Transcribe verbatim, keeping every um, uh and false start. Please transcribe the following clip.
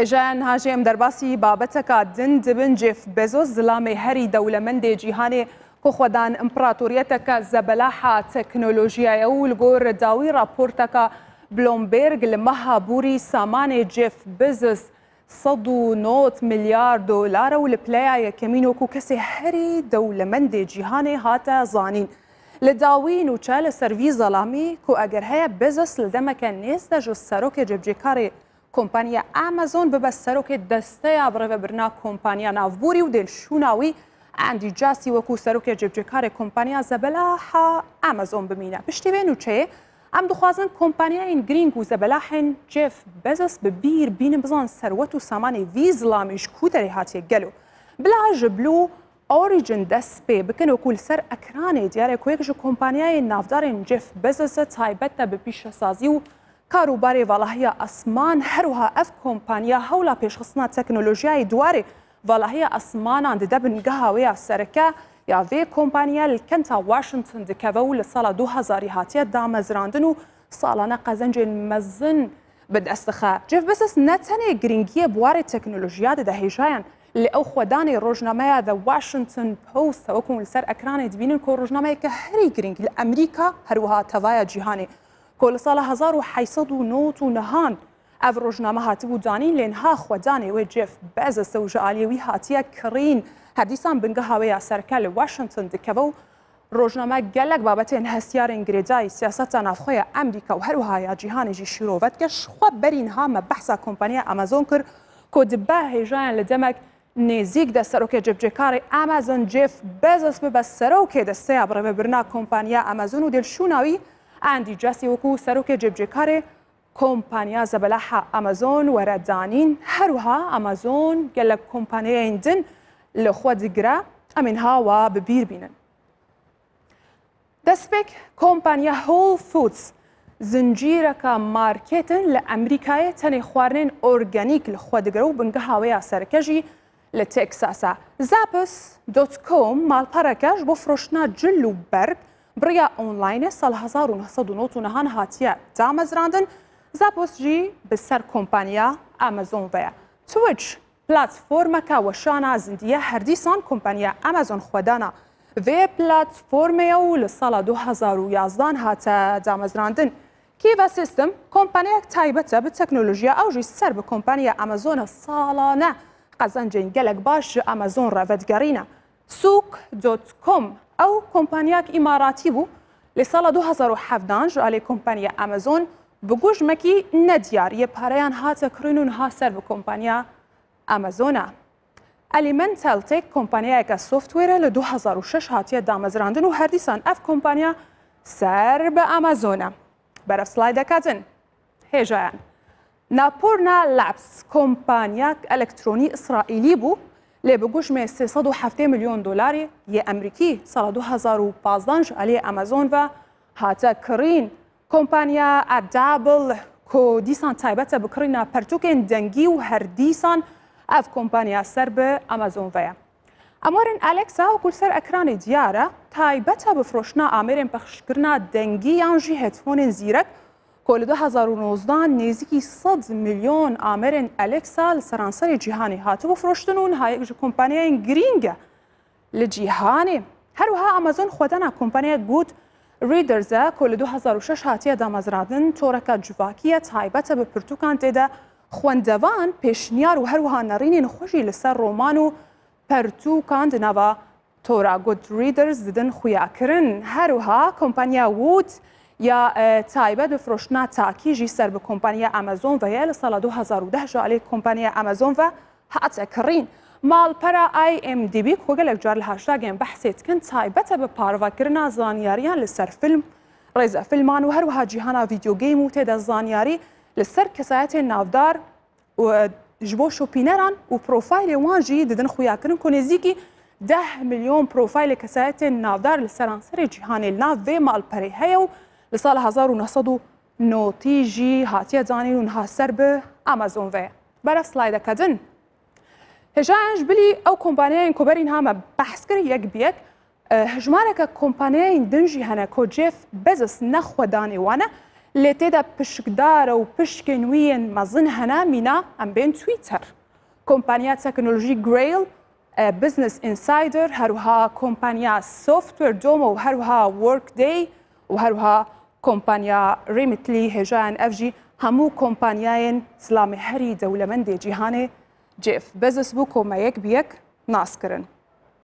ایجان هاجم درباسی بابتکا دن دبن جف بزوس زلامی هری دولمند جهانی که خودان امپراتوریتک زباله تکنولوژیای اول گور داوی راپورتکا بلومبرگ المهابوری سامان جف بزوس صدو نوت مليار دولار والبلايا كمينو كوكسي هري دولمند جهاني هاتا زانين لداوين وشال سرفي ظلامي كو اگر هيا بيزوس لدما كان نيستا جو الساروك جبجيكاري كومبانيا امازون ببا الساروك دستيا برفا برنا كومبانيا نافبوري ودل شوناوي عندي جاسي وكو ساروك جبجيكاري كومبانيا زبلاحا امازون بمينا بشتي بينو چه؟ ام دخوازن کمپانیاین گرینگ و زبلاحن جف بزوس ببیر بین بزن ثروت و سامان ویزلامیش کودری هاتی گلو بلا جبلو اوریجن دست به بکن و کل سر اکرانه دیاره که یکجو کمپانیاین نافدارن جف بزوس تایبتا به پیشسازی و کاروباری والاهی اسمان هروها اف کمپانیا حولا پیشخصنا تکنولوژیای دواره والاهی اسمانان ددبن گهاوی سرکه یا وی کمپانیا لکنتا واشنگتن دکاو لسال دو هزار هاتی دام زراندنو سالانه قزنج مزن بد استخا جف بزوس نتنه گرینگی بوار تکنولوژیا د هیجان لو خدان روزنامه د واشنگتن پوست وکون لسر اکران دبین کو روزنامه که هری گرینگ امریکا هروها توای جهانی کول سال ألف وتسعمية وتسعة وتسعين نهان اف روزنامه هات بودانی لنها خدان و جف بزوس او جالیوی هاتیه کرین حدیثان بنگهاوی سرکل واشنگتن دکاو روزنامه گلک بابت انحصار انگریزای سیاست نافخوی امریکا و هروهای جهانی جی شروعت کش خواب برین ها مبحث کمپانیا امازون کر کود به هیجان لدمک نزیک ده سروک جبجکار امازون جف بزوس به سروک دسته ابر برنا کمپانیا امازون و دلشوناوی اندی جاسی وکو سروک جبجکار کمپانیا زبلاح امازون و ردانین هروها امازون گلک کمپانیا اندن لخواد گرا امنها و ببیر بینن دسپک کمپانیا هول فودز زنجیره که مارکتن لامریکای تنه خوارنن ارگانیک لخواد گرا و بنگهاوی سرکجی لتکساسا زاپس دات کام مال پارکج بفروشنا جلو برگ بریا آنلاین سال ألف وتسعمية وتسعة وتسعين نهان هاتیه دامزراندن زاپس جی بسر کمپانیا امازون ویا تویچ پلتفرما که وشانه زندیه هر دیسان کمپانیا امازون خودانه و پلتفرمی اول سال ألف وتسعمية ويازدان هاته دامزراندن کی و سیستم کمپانیا تایبته به تکنولوژیا اوجی سر به کمپانیا امازون سالانه قزنجین گلک باش امازون رودگرینه سوق دات کام او کمپانیاک اماراتی بو لسال ألف وتسعمية وسبعطاش جالی کمپانیا امازون بگوش مکی ندیار یه پاریان هاته کرینون ها سر به کمپانیا امازونا الیمنتال تک کمپانیای که سوفتویر ل ألف وتسعمية وستة هاتیه دامزراندن و هر دیسان اف کمپانیا سر به امازونا برف سلاید کاتن هیجان ناپورنا لابس کمپانیاک الکترونی اسرائیلی بو لی بگوشم ستة وسبعين میلیون دلاری یه امریکی سال ألف وتسعمية وخمسطاش علی امازون و هاته کرین کمپانیا ادابل که دیسان تایبته بکرینا پرتوکن دنگی و هر دیسان اف کمپانیا سر به امازون ویا امارن الکسا و کل سر اکران دیاره تایبته بفروشنا آمرین پخشکرنا دنگی یانجی هدفون زیرک کل ألف وتسعمية وتسعطاش نزیکی صد میلیون آمرین الکسا لسرانسر جیهانی هاتو بفروشتنون های کمپانیاین گرینگه لجیهانی هروها امازون خودنا کمپانیا گود ریدرزه کل ألف وتسعمية وستة هاتیه دامزرادن تورکا جواکیه تایبته به پرتوکان دیده خواندوان پیشنیار و هروها نرینین خوشی لسر رومان و پرتوکاند نوا تورا گود ریدرز دیدن خویا کرن هروها کمپانیا وود یا تایبد بفروشنا تاکیجی سر به کمپانیا امازون و یا لسال ألف وتسعمية وعشرة جالی کمپانیا امازون و هات کرین مال پرا آی ام دی بی که گلک جار الهاشتاگین بحثیت کن تایبته به پاروا کرنا زانیاریان لسر فیلم رزا فیلمان و هروها جیهانا ویدیو گیم و تیده زانیاری لسر کسایت نافدار و جبو شوپینران و پروفایل وانجی ددن خویا کرن که نزیکی ده میلیون پروفایل کسایت نافدار لسرانسر جیهانی ناف و مال پری هی و لسال ألف وتسعمية وتسعين جی هاتیه زانیرون ها سر به امازون وی برف سلایده کدن هجانج بلی او کمپانیاین کبرین همه بحث کری یک بیک هجمارک کمپانیاین دنجی هنه که جف بزوس نخودانی وانه لتدا پشکدار و پشکنوین مزن هنا مینا ام بین تویتر. کمپانیا تکنولوژی گریل، بزنس انسایدر، هروها کمپانیا سوفتویر دومو و هروها ورک دی و هروها کمپانیا ریمتلی هجان افجی همو کمپانیاین سلامی هری دولمند جیهان جیف بزنس بو کمایک بیک ناس کرن.